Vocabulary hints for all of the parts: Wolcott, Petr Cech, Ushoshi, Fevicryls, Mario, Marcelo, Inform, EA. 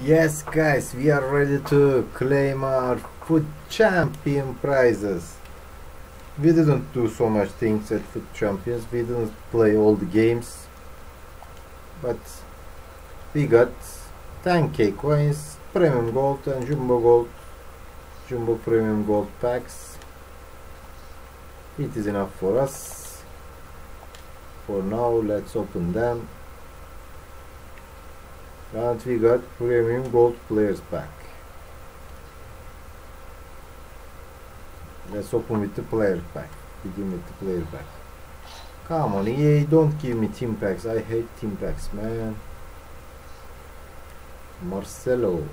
Yes guys, we are ready to claim our food champion prizes. We didn't do so much things at food champions, we didn't play all the games, but we got 10k coins, premium gold and jumbo premium gold packs. It is enough for us for now. Let's open them. And we got premium gold players pack. Let's open with the player pack. Begin with the player pack. Come on EA, don't give me team packs. I hate team packs, man. Marcelo.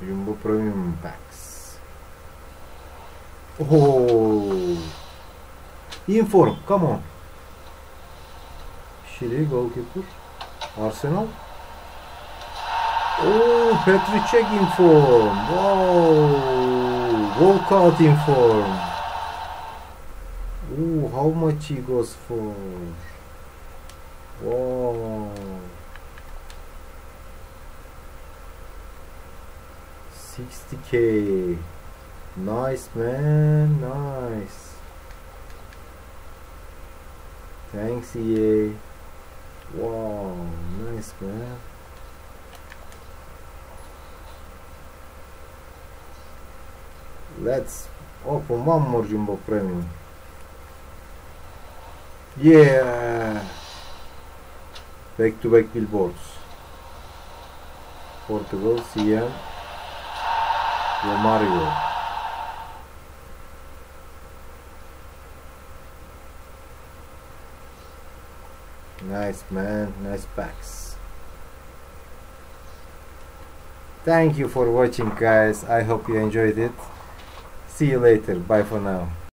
Jumbo premium packs. Oh, Inform, come on. Şili goalkeeper. Arsenal. Oh, Petr Cech Inform. Wow, Wolcott Inform. Oh, how much he goes for? Wow. 60k. Nice man, nice. Thanks EA. Wow, nice man. Let's open one more jumbo premium. Yeah, back to back billboards. Portugal, CM, Mario. Nice man, nice packs. Thank you for watching guys, I hope you enjoyed it. See you later, bye for now.